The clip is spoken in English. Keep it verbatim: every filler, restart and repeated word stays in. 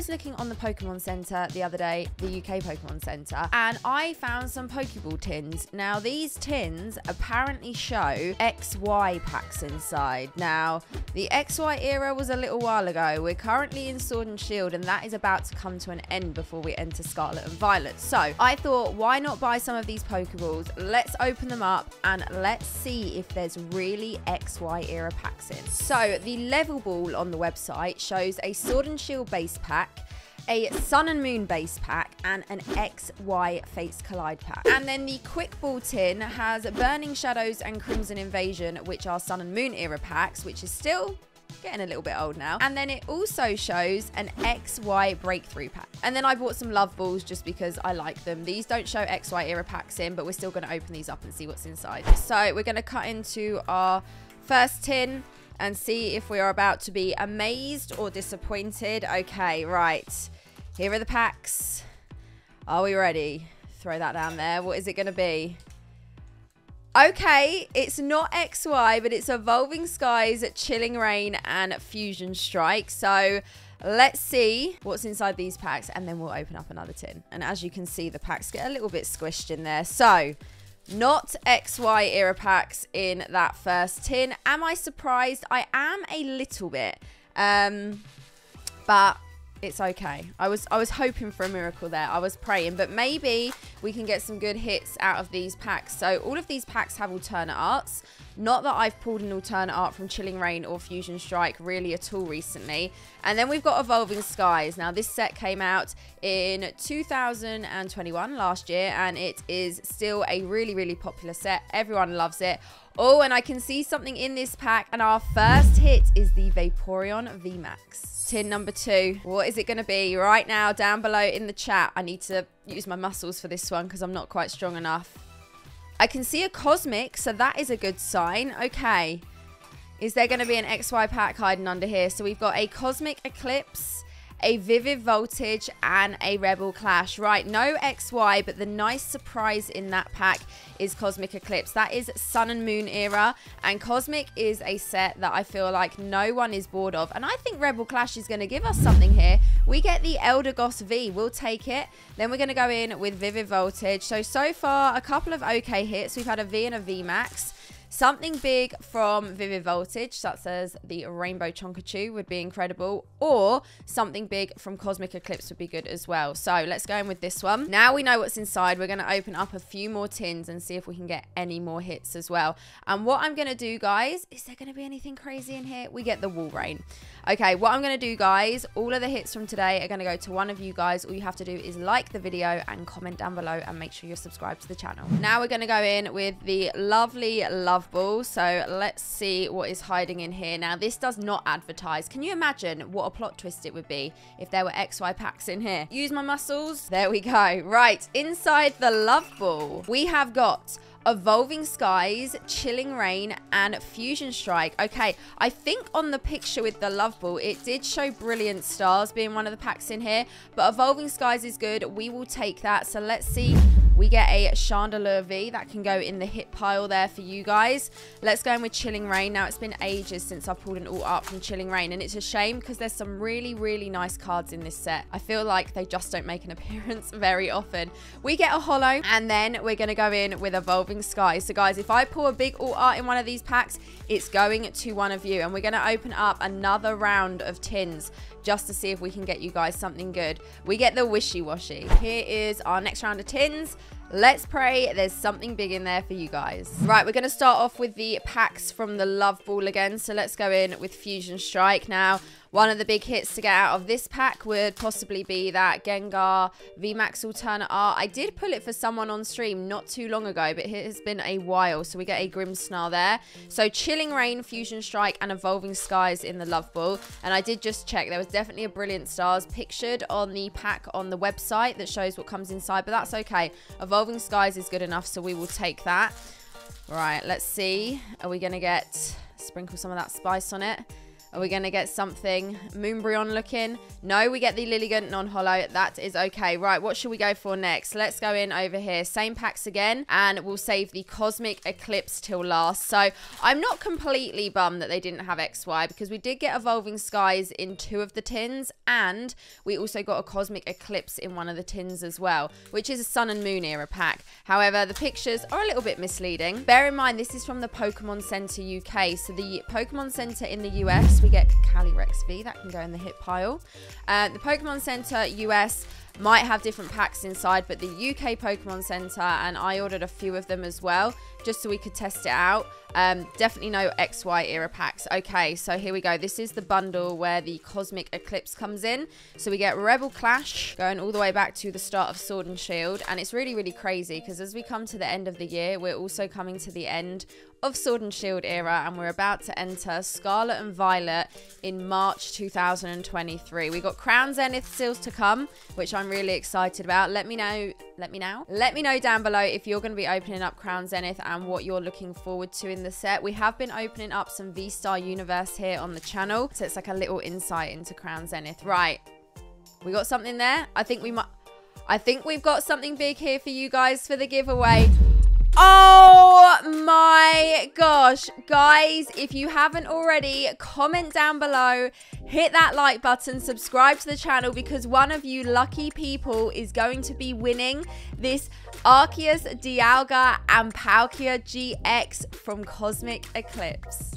was looking on the Pokemon Center the other day, the U K Pokemon Center, and I found some Pokeball tins. Now, these tins apparently show X Y packs inside. Now, the X Y era was a little while ago. We're currently in Sword and Shield, and that is about to come to an end before we enter Scarlet and Violet. So I thought, why not buy some of these Pokeballs? Let's open them up and let's see if there's really X Y era packs in. So the Level Ball on the website shows a Sword and Shield base pack, a Sun and Moon base pack, and an X Y Fates Collide pack. And then the Quick Ball tin has Burning Shadows and Crimson Invasion, which are Sun and Moon era packs, which is still getting a little bit old now. And then it also shows an X Y Breakthrough pack. And then I bought some Love Balls just because I like them. These don't show X Y era packs in, but we're still going to open these up and see what's inside. So we're going to cut into our first tin and see if we are about to be amazed or disappointed. Okay, right. Here are the packs. Are we ready? Throw that down there. What is it going to be? Okay, it's not X Y, but it's Evolving Skies, Chilling Reign, and Fusion Strike. So let's see what's inside these packs, and then we'll open up another tin. And as you can see, the packs get a little bit squished in there. So not X Y era packs in that first tin. Am I surprised? I am a little bit, um, but it's okay. I was I was hoping for a miracle there. I was praying, but maybe we can get some good hits out of these packs. So all of these packs have alternate arts. Not that I've pulled an alternate art from Chilling Reign or Fusion Strike really at all recently. And then we've got Evolving Skies. Now, this set came out in two thousand twenty-one last year, and it is still a really, really popular set. Everyone loves it. Oh, and I can see something in this pack, and our first hit is the Vaporeon V Max. Tin number two. What is it going to be? Right now, down below in the chat, I need to use my muscles for this one because I'm not quite strong enough. I can see a Cosmic, so that is a good sign. Okay. Is there going to be an X Y pack hiding under here? So we've got a Cosmic Eclipse, a Vivid Voltage, and a Rebel Clash. Right, no X Y, but the nice surprise in that pack is Cosmic Eclipse. That is Sun and Moon era, and Cosmic is a set that I feel like no one is bored of. And I think Rebel Clash is going to give us something here. We get the Elder Goss V. We'll take it. Then we're going to go in with Vivid Voltage. So, so far, a couple of okay hits. We've had a V and a V Max. Something big from Vivid Voltage, such as the Rainbow Chonkachu, would be incredible. Or something big from Cosmic Eclipse would be good as well. So let's go in with this one. Now we know what's inside, we're going to open up a few more tins and see if we can get any more hits as well. And what I'm going to do, guys, is there going to be anything crazy in here? We get the Walrein. Okay, what I'm going to do, guys, all of the hits from today are going to go to one of you guys. All you have to do is like the video and comment down below and make sure you're subscribed to the channel. Now we're going to go in with the lovely, lovely Ball. So let's see what is hiding in here. Now, this does not advertise. Can you imagine what a plot twist it would be if there were X Y packs in here? Use my muscles. There we go. Right, inside the Love Ball, we have got Evolving Skies, Chilling Reign, and Fusion Strike. Okay, I think on the picture with the Love Ball, it did show Brilliant Stars being one of the packs in here, but Evolving Skies is good. We will take that. So let's see. We get a Chandelure V. That can go in the hit pile there for you guys. Let's go in with Chilling Reign. Now, it's been ages since I've pulled an all-up from Chilling Reign, and it's a shame because there's some really, really nice cards in this set. I feel like they just don't make an appearance very often. We get a Holo, and then we're going to go in with Evolving Skies. So, guys, if I pull a big all-art in one of these packs, it's going to one of you, and we're going to open up another round of tins just to see if we can get you guys something good. We get the Wishy-Washy. Here is our next round of tins. Let's pray there's something big in there for you guys. Right, we're going to start off with the packs from the Love Ball again. So let's go in with Fusion Strike now. One of the big hits to get out of this pack would possibly be that Gengar V MAX alternate art. I did pull it for someone on stream not too long ago, but it has been a while. So we get a Grimmsnarl there. So Chilling Reign, Fusion Strike, and Evolving Skies in the Love Ball. And I did just check. There was definitely a Brilliant Stars pictured on the pack on the website that shows what comes inside, but that's okay. Evolving Skies is good enough, so we will take that. Right, let's see. Are we going to get, sprinkle some of that spice on it? Are we going to get something Moonbryon looking? No, we get the Lilligant non-holo. That is okay. Right, what should we go for next? Let's go in over here. Same packs again, and we'll save the Cosmic Eclipse till last. So I'm not completely bummed that they didn't have X Y, because we did get Evolving Skies in two of the tins, and we also got a Cosmic Eclipse in one of the tins as well, which is a Sun and Moon era pack. However, the pictures are a little bit misleading. Bear in mind, this is from the Pokemon Center U K. So the Pokemon Center in the U S, we get Calyrex V, that can go in the hit pile. Uh, the Pokemon Center U S might have different packs inside, but the U K Pokemon Center, and I ordered a few of them as well, just so we could test it out. Um, definitely no X Y era packs. Okay, so here we go. This is the bundle where the Cosmic Eclipse comes in. So we get Rebel Clash, going all the way back to the start of Sword and Shield. And it's really, really crazy, because as we come to the end of the year, we're also coming to the end of Sword and Shield era, and we're about to enter Scarlet and Violet in March two thousand twenty-three. We got Crown Zenith seals to come, which I'm really excited about. Let me know, let me know, let me know down below if you're going to be opening up Crown Zenith and what you're looking forward to in the set. We have been opening up some V Star Universe here on the channel, so it's like a little insight into Crown Zenith. Right, we got something there. I think we might, I think we've got something big here for you guys for the giveaway. Oh my gosh, guys, if you haven't already, comment down below, hit that like button, subscribe to the channel, because one of you lucky people is going to be winning this Arceus Dialga and Palkia G X from Cosmic Eclipse.